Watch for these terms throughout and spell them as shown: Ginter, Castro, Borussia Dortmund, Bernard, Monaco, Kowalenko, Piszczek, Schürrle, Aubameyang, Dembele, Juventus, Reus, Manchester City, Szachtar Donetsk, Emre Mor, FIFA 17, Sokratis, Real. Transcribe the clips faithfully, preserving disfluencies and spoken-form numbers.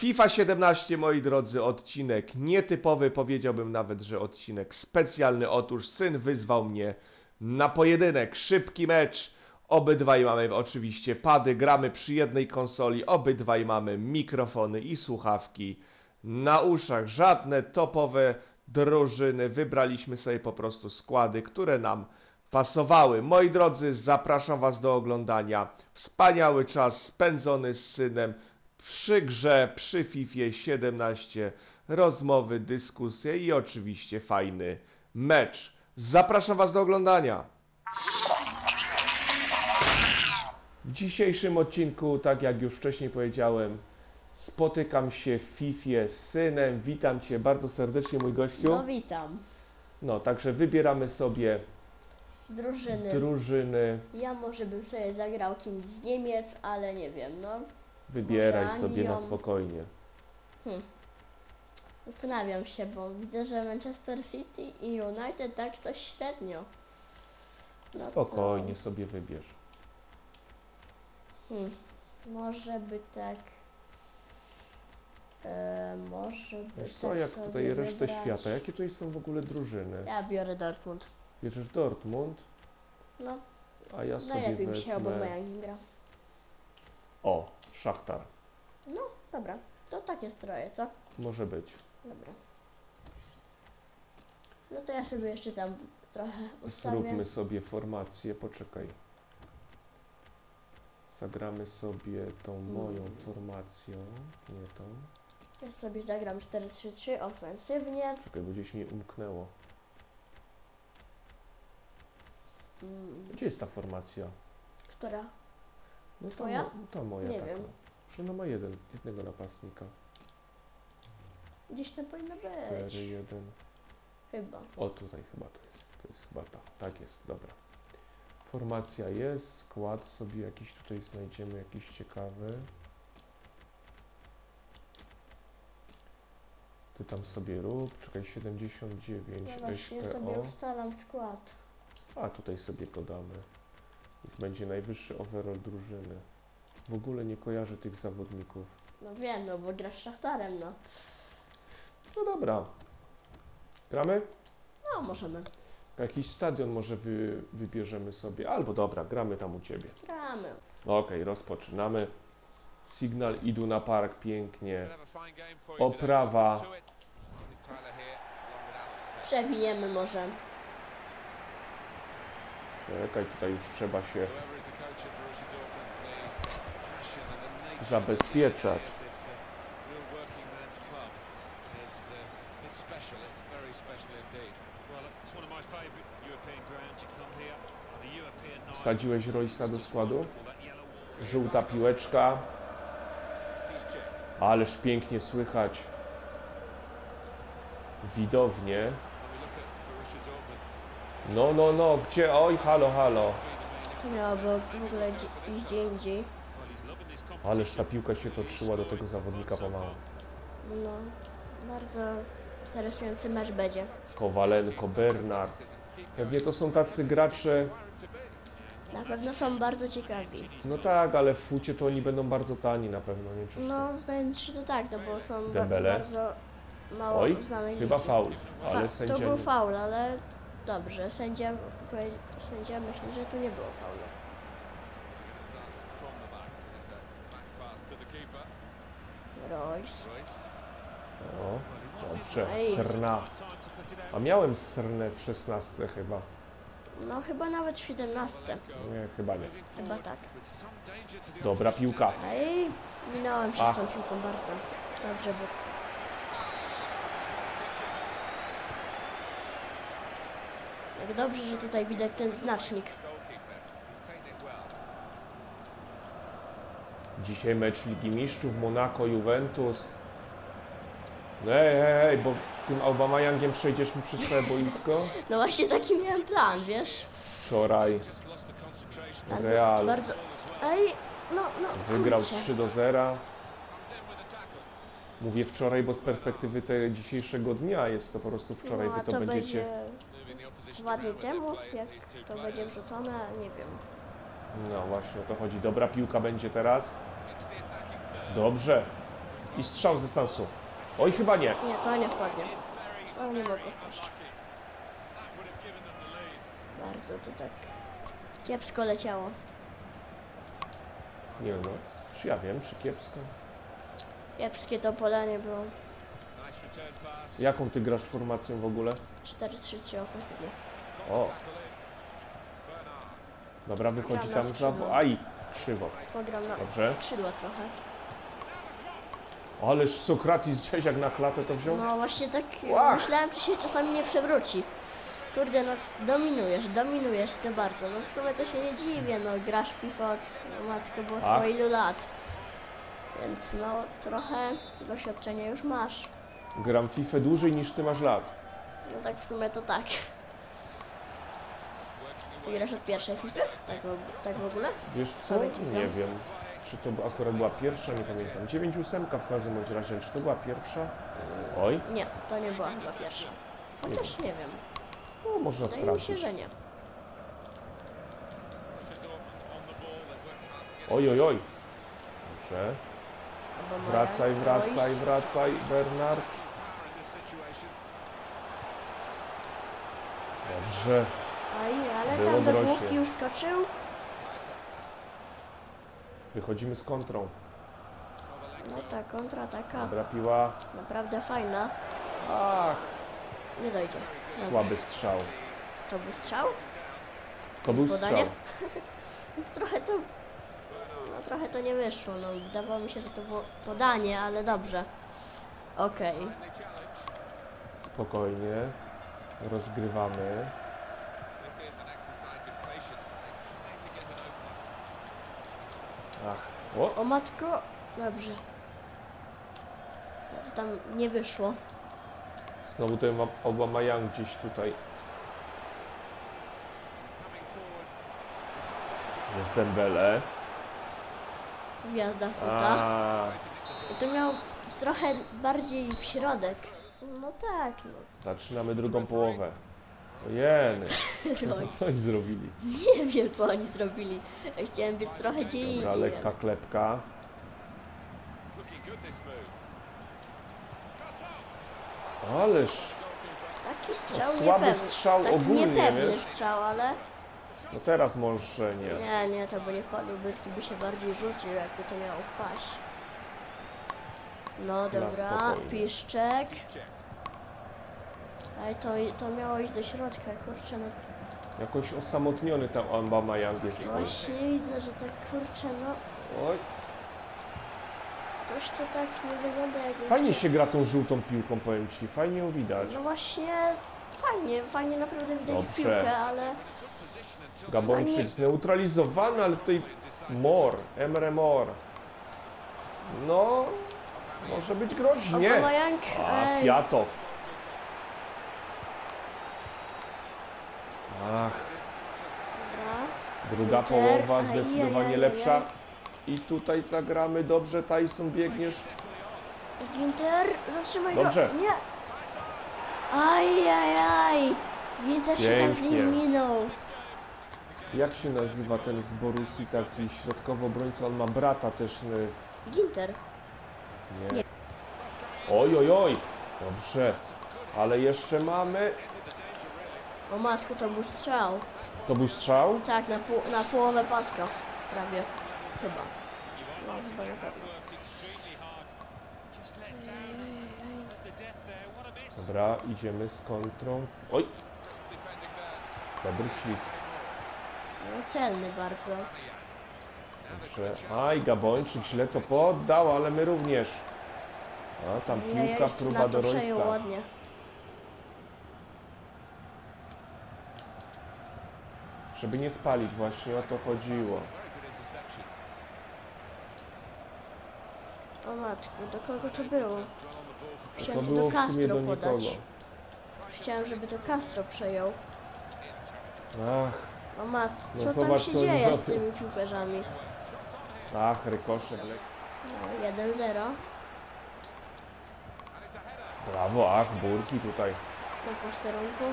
FIFA siedemnaście, moi drodzy, odcinek nietypowy, powiedziałbym nawet, że odcinek specjalny. Otóż syn wyzwał mnie na pojedynek, szybki mecz. Obydwaj mamy oczywiście pady, gramy przy jednej konsoli, obydwaj mamy mikrofony i słuchawki na uszach. Żadne topowe drużyny, wybraliśmy sobie po prostu składy, które nam pasowały. Moi drodzy, zapraszam Was do oglądania. Wspaniały czas spędzony z synem przy grze, przy FIFA siedemnaście, rozmowy, dyskusje i oczywiście fajny mecz. Zapraszam Was do oglądania. W dzisiejszym odcinku, tak jak już wcześniej powiedziałem, spotykam się w Fifie z synem. Witam Cię bardzo serdecznie, mój gościu. No, witam. No, także wybieramy sobie drużyny. drużyny. Ja może bym sobie zagrał kimś z Niemiec, ale nie wiem, no. Wybieraj sobie na spokojnie. Hmm. Zastanawiam się, bo widzę, że Manchester City i United tak coś średnio. No spokojnie to... sobie wybierz. Hmm. Może by tak... E, może by co, tak jak tutaj resztę wybrać... świata? Jakie tutaj są w ogóle drużyny? Ja biorę Dortmund. Bierzesz Dortmund? No. A ja sobie najlepiej wezmę... mi się Aubameyang gra. O, Szachtar. No, dobra. To takie stroje, co? Może być. Dobra. No to ja sobie jeszcze tam trochę ustawię. Zróbmy sobie formację, poczekaj. Zagramy sobie tą moją hmm. formacją, nie tą. Ja sobie zagram cztery trzy trzy ofensywnie. Czekaj, bo gdzieś mi umknęło. Hmm. Gdzie jest ta formacja? Która? No twoja? Ta, ta moja nie taka. Wiem. Że ona ma jeden, jednego napastnika. Gdzieś tam powinna być. cztery jeden. Chyba. O, tutaj chyba to jest. To jest chyba ta. Tak jest, dobra. Formacja jest, skład sobie jakiś tutaj znajdziemy, jakiś ciekawy. Ty tam sobie rób, czekaj, siedemdziesiąt dziewięć. Ja właśnie sobie ustalam skład. A tutaj sobie go damy. Niech będzie najwyższy overall drużyny. W ogóle nie kojarzę tych zawodników. No wiem, no bo grasz z Szachtarem, no. No dobra. Gramy? No, możemy. Jakiś stadion może wy, wybierzemy sobie. Albo dobra, gramy tam u Ciebie. Gramy. No, okej, okay, rozpoczynamy. Sygnał idu na park, pięknie. Oprawa. Przewiniemy może. Czekaj, tutaj już trzeba się zabezpieczać. Wsadziłeś Reus'a do składu. Żółta piłeczka. Ależ pięknie słychać widownie. No, no, no, gdzie? Oj, halo, halo. To miałoby w ogóle gdzie indziej. Ależ ta piłka się toczyła do tego zawodnika pomału. No, bardzo interesujący mecz będzie. Kowalenko, Bernard. Pewnie to są tacy gracze... Na pewno są bardzo ciekawi. No tak, ale w fucie to oni będą bardzo tani na pewno, nie wiem. No, wydaje się, to tak, no bo są Dembele. bardzo, bardzo mało Oj, znane chyba dzieci. Faul, ale Fa sędzia... To był faul, ale dobrze, sędzia, sędzia myśli, że tu nie było faulu. Reus. O, dobrze, srna. A miałem srnę w szesnastce chyba. No chyba nawet w siedemnastce. Nie, chyba nie. Chyba tak. Dobra piłka. Ej, minąłem się Ach. z tą piłką bardzo. Dobrze było. Jak dobrze, że tutaj widać ten znacznik. Dzisiaj mecz Ligi Mistrzów, Monaco, Juventus. Ej, ej, ej, bo tym Aubameyangiem przejdziesz mi przez całe boisko? No właśnie taki miałem plan, wiesz? Wczoraj. Real. Bardzo... Ej, no, no, wygrał trzy do zera. Mówię wczoraj, bo z perspektywy tego dzisiejszego dnia jest to po prostu wczoraj. No, a Wy to, to będziecie... Dwa dni temu, jak to będzie wrzucone, nie wiem. No właśnie o to chodzi. Dobra piłka będzie teraz. Dobrze. i strzał z dystansu. Oj, chyba nie. Nie, to nie wpadnie. To nie mogę wpaść. Bardzo to tak kiepsko leciało. Nie wiem, no. Czy ja wiem, czy kiepsko? Kiepskie to podanie było. Jaką ty grasz formacją w ogóle? cztery trzy trzy ofensywnie. O. Dobra, wychodzi tam za... Aj, krzywo. Pogram na Dobrze. skrzydła trochę. Ależ Sokratis dzisiaj jak na klatę to wziął. No właśnie tak Łach. myślałem, że się czasami nie przewróci. Kurde, no dominujesz, dominujesz to bardzo. No w sumie to się nie dziwię, no grasz w FIFA od no, matko boska ilu lat. Więc no trochę doświadczenia już masz. Gram w FIFA dłużej niż ty masz lat. No tak w sumie to tak. Ty grasz od pierwszej FIFA? Tak, tak w ogóle? Wiesz co? Nie wiem. Czy to akurat była pierwsza? Nie pamiętam. dziewięć ósemka w każdym bądź razie. Czy to była pierwsza? Oj. Nie, to nie była chyba pierwsza. Chociaż nie, nie wiem. No, można sprawdzić. Wydaje mi się, że nie. Oj, oj, oj. Dobrze. Wracaj, wracaj, wracaj, Bernard. Dobrze. Oj, ale Było tam do główki już skoczył. Wychodzimy z kontrą. No ta kontra taka. Drapiła. Naprawdę fajna. Ach. Nie dojdzie. Dobrze. Słaby strzał. To był strzał? To był Podanie? strzał. Trochę to... No trochę to nie wyszło. No wydawało mi się, że to było podanie, ale dobrze. Okej. Okay. Spokojnie. Rozgrywamy. Ach. O. o matko, dobrze. Tam nie wyszło. Znowu ten Aubameyang gdzieś tutaj. Jest Dembele. Gwiazda futa. I to miał trochę bardziej w środek. No tak. No. Zaczynamy drugą połowę. Ojeny, co oni zrobili? Nie wiem, co oni zrobili. Ja chciałem być trochę gdzie indziej. Dobra, lekka klepka. Ależ... Taki strzał no, słaby niepewny. strzał tak ogólnie, niepewny wiesz? strzał, ale... No teraz może nie. Nie, nie, to by nie wpadłby, by się bardziej rzucił, jakby to miało wpaść. No dobra, Piszczek. Ale to, to miało iść do środka, kurczę, no... Jakoś osamotniony tam Aubameyang jest. Właśnie widzę, że tak, kurczę, no... Oj. Coś to tak nie wygląda jakby... Fajnie się gra tą żółtą piłką, powiem ci, fajnie ją widać. No właśnie, fajnie, fajnie naprawdę widać Dobrze. piłkę, ale... Gabończyk zneutralizowany, ale tutaj Mor, Emre Mor. No... Może być groźnie. Aubameyang, A, Fiatow. Ach. Druga połowa zdecydowanie lepsza. I tutaj zagramy dobrze. Tyson, biegniesz. Ginter, zatrzymaj go. Dobrze. Nie. Ajajaj. Ginter się tak z nim minął. Jak się nazywa ten z Borussii, taki środkowy obrońca? On ma brata też. Ginter. Nie. Oj, oj, oj. Dobrze. Ale jeszcze mamy... O matku, to był strzał. To był strzał? Tak, na, pół, na połowę paska. Prawie. Chyba. No, chyba na pewno. Dobra, idziemy z kontrą. Oj! Dobry ślisk. No, celny bardzo. Dobrze. Aj, Gabończyk źle to poddał, ale my również. A, tam piłka, ja, ja próba do Reus'a. Ładnie. Żeby nie spalić, właśnie o to chodziło. O matko, do kogo to było? Chciałem to, to do Castro do podać. Chciałem, żeby to Castro przejął. Ach. O matko, co no, tam zobacz, się dzieje z tymi piłkarzami? Ach, rykoszek. No, jeden zero. Brawo, ach, burki tutaj. Na posterunku.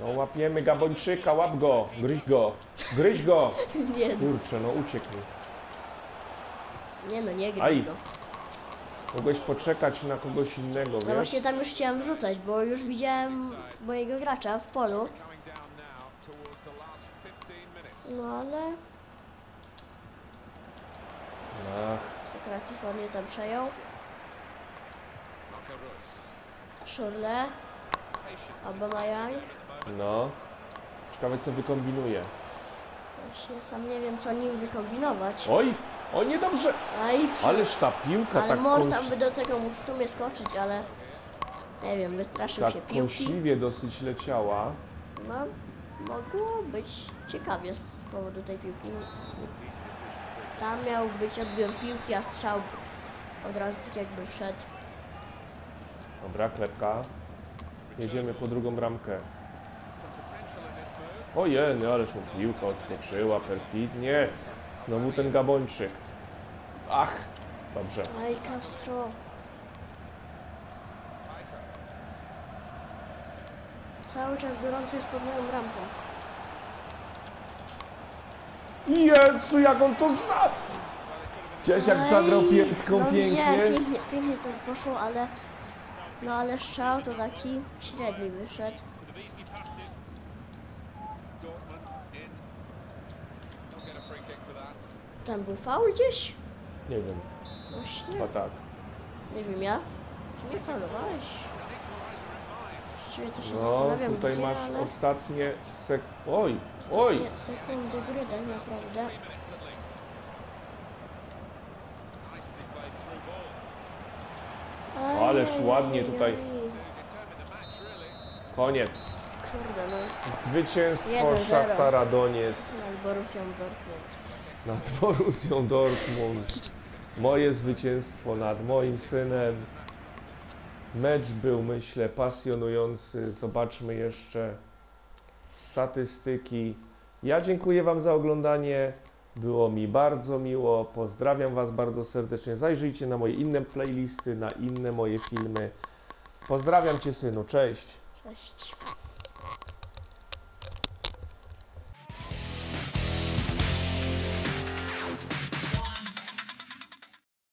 No łapiemy Gabończyka, łap go, gryź go, gryź go! Kurczę, no uciekł. Nie no, nie graj go. Mogłeś poczekać na kogoś innego, no wiesz? Właśnie tam już chciałem wrzucać, bo już widziałem mojego gracza w polu. No ale... Sokratis ładnie tam przejął. Schürrle. Aubameyang. No. Ciekawe co wykombinuje. Właśnie sam nie wiem co nim wykombinować. Oj! O niedobrze! Aj, ależ ta piłka ale tak Mor tam kończy... by do tego mógł w sumie skoczyć, ale... Nie wiem, wystraszył tak się piłki. Tak kąśliwie dosyć leciała. No, mogło być ciekawie z powodu tej piłki. Tam miał być odbiór piłki, a strzał od razu tak jakby wszedł. Dobra, klepka. Jedziemy po drugą bramkę. Ojej, no ależ mu piłka odskoczyła perfidnie. Znowu ten Gabończyk. Ach, dobrze. Aj, Castro. Cały czas gorący jest pod moją rampą. Jezu, jak on to zna! Gdzieś jak zagrał piętką, no, pięknie. Pięknie, pięknie to poszło, ale... No ale strzał to taki średni wyszedł. Tam był faul gdzieś? Nie wiem. Właśnie. Chyba tak. Nie wiem ja. Czy mnie faulowałeś? Właściwie to się zastanawiam, no, tutaj gdzie, masz ale... ostatnie sek... Oj! Oj! Sekundy gry tak naprawdę. Aj, ależ ładnie tutaj. Koniec. Kurde no. Zwycięstwo Szachtara Doniec. Nad Borussią Dortmund. Nad Borussią Dortmund. Moje zwycięstwo nad moim synem. Mecz był, myślę, pasjonujący. Zobaczmy jeszcze statystyki. Ja dziękuję wam za oglądanie. Było mi bardzo miło. Pozdrawiam was bardzo serdecznie. Zajrzyjcie na moje inne playlisty, na inne moje filmy. Pozdrawiam cię, synu. Cześć. Cześć.